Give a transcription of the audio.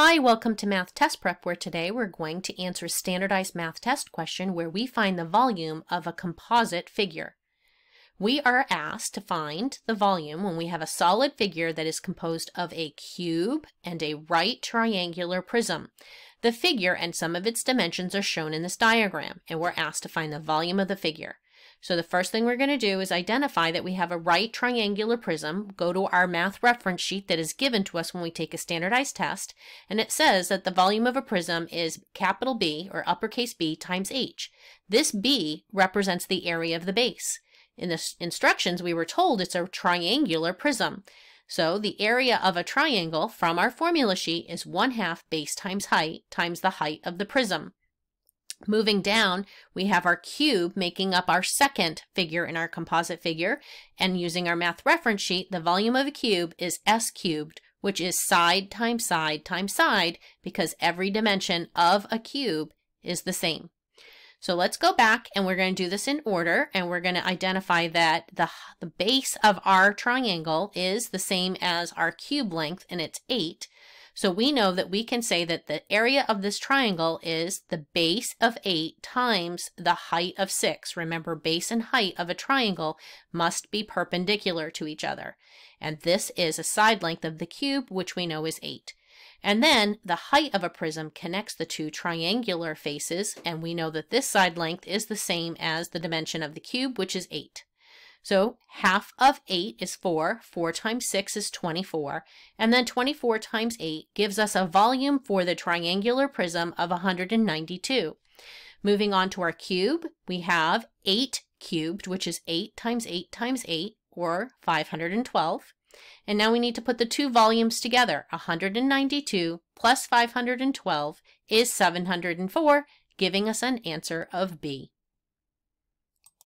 Hi, welcome to Math Test Prep, where today we're going to answer a standardized math test question where we find the volume of a composite figure. We are asked to find the volume when we have a solid figure that is composed of a cube and a right triangular prism. The figure and some of its dimensions are shown in this diagram, and we're asked to find the volume of the figure. So the first thing we're going to do is identify that we have a right triangular prism, go to our math reference sheet that is given to us when we take a standardized test, and it says that the volume of a prism is capital B, or uppercase B, times h. This B represents the area of the base. In the instructions, we were told it's a triangular prism. So the area of a triangle from our formula sheet is 1/2 base times height the height of the prism. Moving down, we have our cube making up our second figure in our composite figure, and using our math reference sheet, the volume of a cube is S cubed, which is side times side times side, because every dimension of a cube is the same. So let's go back, and we're going to do this in order, and we're going to identify that the base of our triangle is the same as our cube length, and it's 8. So we know that we can say that the area of this triangle is the base of 8 times the height of 6. Remember, base and height of a triangle must be perpendicular to each other. And this is a side length of the cube, which we know is 8. And then the height of a prism connects the two triangular faces, and we know that this side length is the same as the dimension of the cube, which is 8. So 1/2 of 8 is 4, 4 times 6 is 24, and then 24 times 8 gives us a volume for the triangular prism of 192. Moving on to our cube, we have 8 cubed, which is 8 times 8 times 8, or 512. And now we need to put the two volumes together. 192 plus 512 is 704, giving us an answer of B.